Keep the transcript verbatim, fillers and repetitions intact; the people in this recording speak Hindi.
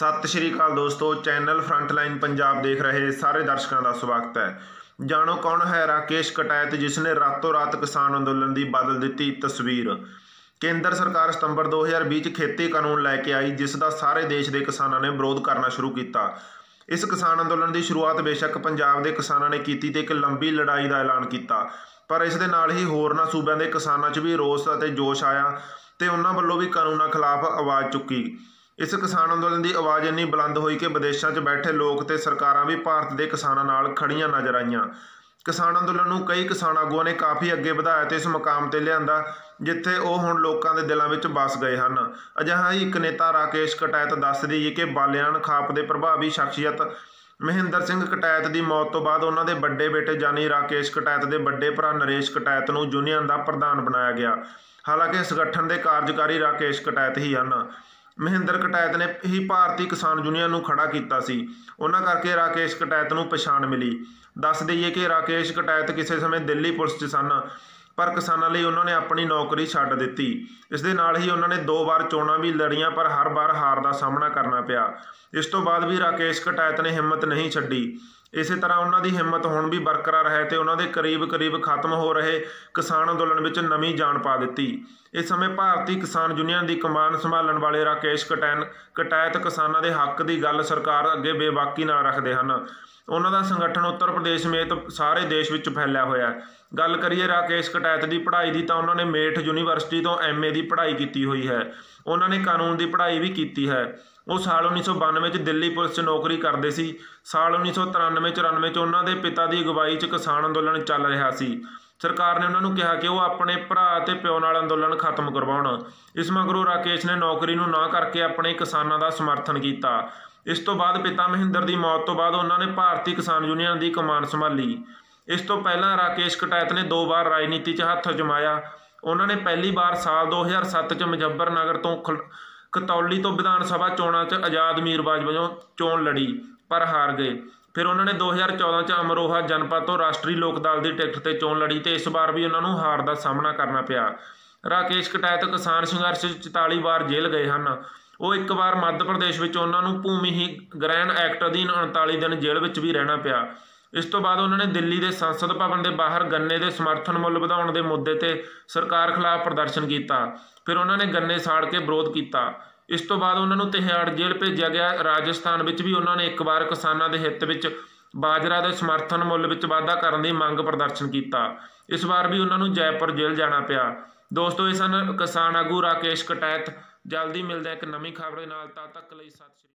सत श्री अकाल दोस्तों, चैनल फ्रंटलाइन पंजाब देख रहे सारे दर्शकों का स्वागत है। जानो कौन है राकेश टिकैत, जिसने रातों रात किसान अंदोलन की बदल दी तस्वीर। केंद्र सरकार सितंबर दो हज़ार बीस खेती कानून लैके आई, जिसका सारे देश के किसानों ने विरोध करना शुरू किया। इस किसान अंदोलन की शुरुआत बेशक पंजाब के किसानों ने की तो एक लंबी लड़ाई का ऐलान किया, पर इस दे नाल ही होरना सूबों के किसानों च भी रोस और जोश आया तो उन्होंने वालों भी कानूनों खिलाफ आवाज़ चुकी। इस किसान अंदोलन की आवाज़ इन्नी बुलंद हुई कि विदेशों में बैठे लोग ते सरकारां भी भारत के किसानों नाल खड़ियां नज़र आईयां। किसान अंदोलन नूं कई किसान आगूआं ने काफ़ी अगे वधाया ते इस मुकाम ते लिआंदा जिथे वह हुण लोकां दे दिलां विच बस गए हन। अजिहा ही एक नेता राकेश टिकैत दस दईए कि बालियान खाप के प्रभावी शख्सियत महेंद्र सिंह टिकैत की मौत तो बाद उन्होंने बड़े बेटे जानी राकेश टिकैत के बड़े भरा नरेश टिकैत नूं यूनियन का प्रधान बनाया गया। हालांकि संगठन के कार्यकारी राकेश टिकैत ही हैं। महेंद्र टिकैत ने ही भारतीय किसान यूनियन नूं खड़ा किया सी, उन्हां करके राकेश टिकैत नूं पछाण मिली। दस दईए कि राकेश टिकैत किसी समय दिल्ली पुलिस च सन, पर किसानों लिए उन्होंने अपनी नौकरी छड्ड दित्ती। इस दे नाल ही उन्होंने दो बार चोणां भी लड़ियां, पर हर बार हार का सामना करना पिया। इस तो बाद भी राकेश टिकैत ने हिम्मत नहीं छड्डी। इस तरह उन्होंने हिम्मत हुण भी बरकरार है तो उन्होंने करीब करीब खत्म हो रहे किसान अंदोलन विच नवीं जान पा दी। इस समय भारतीय किसान यूनियन की कमान संभालण वाले राकेश टिकैत किसानों के हक की गल सरकार अगे बेबाकी नाल रखते हैं। उन्होंने संगठन उत्तर प्रदेश समेत सारे देश में फैलिया होया है। गल करिए राकेश टिकैत की पढ़ाई की तो उन्होंने मेठ यूनीवर्सिटी तो एम ए की पढ़ाई की हुई है। उन्होंने कानून की पढ़ाई भी की है। वो साल उन्नीस सौ बानवे दिल्ली पुलिस नौकरी करते सी। साल उन्नीस सौ तिरानवे चौरानवे उन्होंने पिता की अगवाई च किसान अंदोलन चल रहा सी। सरकार ने उन्होंने कहा कि वह अपने भरा ते प्यो नाल अंदोलन खत्म करवाउण। इस मगरों राकेश ने नौकरी नूं ना करके अपने किसानों का समर्थन किया। इस तो बाद पिता महेंद्र की मौत तो बाद उन्होंने भारतीय किसान यूनियन की कमान संभाली। इस तो पहला राकेश टिकैत ने दो बार राजनीति च हत्थ जमाया। उन्होंने पहली बार साल दो हज़ार सत्त च मुजफ्फरनगर तो ख कतौली तो विधान सभा चोणा च आज़ाद उम्मीदवार वजों चोण लड़ी, पर हार गए। फिर उन्होंने दो हज़ार चौदह च अमरोहा जनपद तो राष्ट्रीय लोक दल की टिकट से चोण लड़ी तो इस बार भी उन्होंने हार का सामना करना पिया। राकेश टिकैत किसान संघर्ष चौताली बार जेल गए हैं। वो एक बार मध्य प्रदेश में उन्होंने भूमि ही ग्रहण एक्ट अधीन उनताली दिन जेल में भी रहना पिया। इस तो बाद उन्होंने दिल्ली के संसद भवन के बाहर गन्ने के समर्थन मुल वधाउण के मुद्दे ते सरकार खिलाफ प्रदर्शन किया। फिर उन्होंने गन्ने साड़ के विरोध किया। इस तो बाद उन्होंने तिहाड़ जेल भेजा गया। राजस्थान में भी उन्होंने एक बार किसानों के हित में बाजरा के समर्थन मुल में वाधा करने की मांग प्रदर्शन किया। इस बार भी उन्होंने जयपुर जेल जाना पिया। दोस्तों, इस किसान आगू राकेश टिकैत। जल्दी मिलते एक नवीं खबर के नाल, तद तक के लिए सत श्री अकाल।